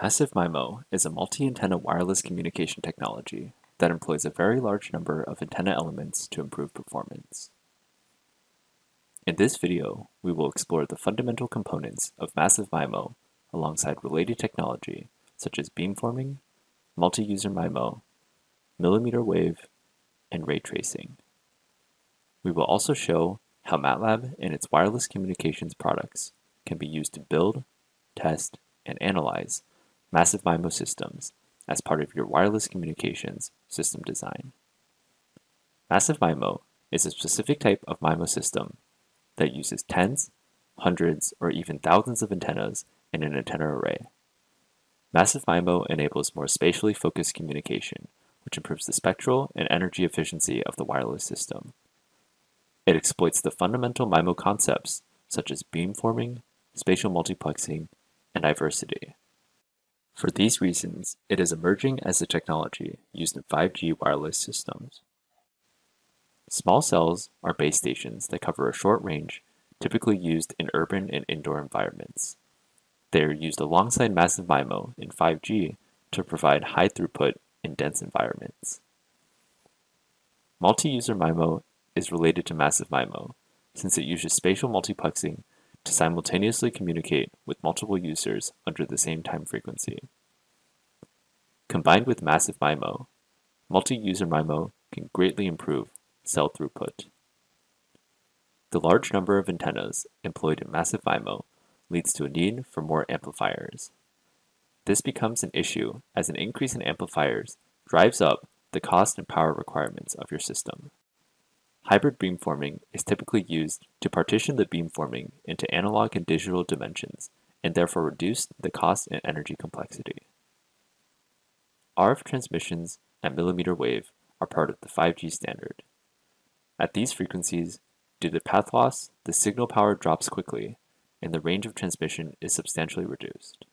Massive MIMO is a multi-antenna wireless communication technology that employs a very large number of antenna elements to improve performance. In this video, we will explore the fundamental components of Massive MIMO alongside related technology such as beamforming, multi-user MIMO, millimeter wave, and ray tracing. We will also show how MATLAB and its wireless communications products can be used to build, test, and analyze Massive MIMO systems as part of your wireless communications system design. Massive MIMO is a specific type of MIMO system that uses tens, hundreds, or even thousands of antennas in an antenna array. Massive MIMO enables more spatially focused communication, which improves the spectral and energy efficiency of the wireless system. It exploits the fundamental MIMO concepts such as beamforming, spatial multiplexing, and diversity. For these reasons, it is emerging as a technology used in 5G wireless systems. Small cells are base stations that cover a short range, typically used in urban and indoor environments. They are used alongside Massive MIMO in 5G to provide high throughput in dense environments. Multi-user MIMO is related to Massive MIMO since it uses spatial multiplexing to simultaneously communicate with multiple users under the same time frequency. Combined with Massive MIMO, multi-user MIMO can greatly improve cell throughput. The large number of antennas employed in Massive MIMO leads to a need for more amplifiers. This becomes an issue as an increase in amplifiers drives up the cost and power requirements of your system. Hybrid beamforming is typically used to partition the beamforming into analog and digital dimensions and therefore reduce the cost and energy complexity. RF transmissions at millimeter wave are part of the 5G standard. At these frequencies, due to path loss, the signal power drops quickly and the range of transmission is substantially reduced.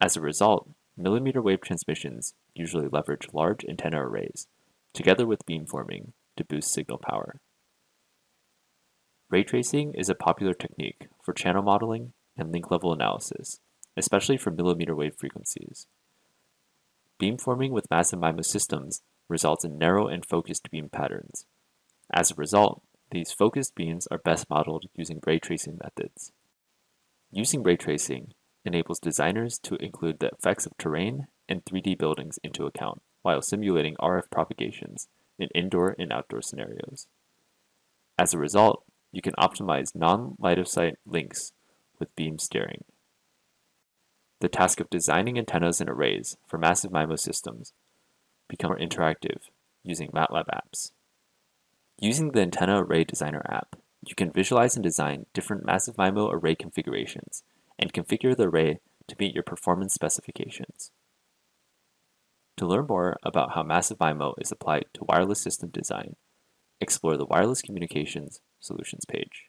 As a result, millimeter wave transmissions usually leverage large antenna arrays together with beamforming to boost signal power. Ray tracing is a popular technique for channel modeling and link level analysis, especially for millimeter wave frequencies. Beamforming with Massive MIMO systems results in narrow and focused beam patterns. As a result, these focused beams are best modeled using ray tracing methods. Using ray tracing enables designers to include the effects of terrain and 3D buildings into account while simulating RF propagations in indoor and outdoor scenarios. As a result, you can optimize non-light-of-sight links with beam steering. The task of designing antennas and arrays for Massive MIMO systems become more interactive using MATLAB apps. Using the Antenna Array Designer app, you can visualize and design different Massive MIMO array configurations and configure the array to meet your performance specifications. To learn more about how Massive MIMO is applied to wireless system design, explore the Wireless Communications Solutions page.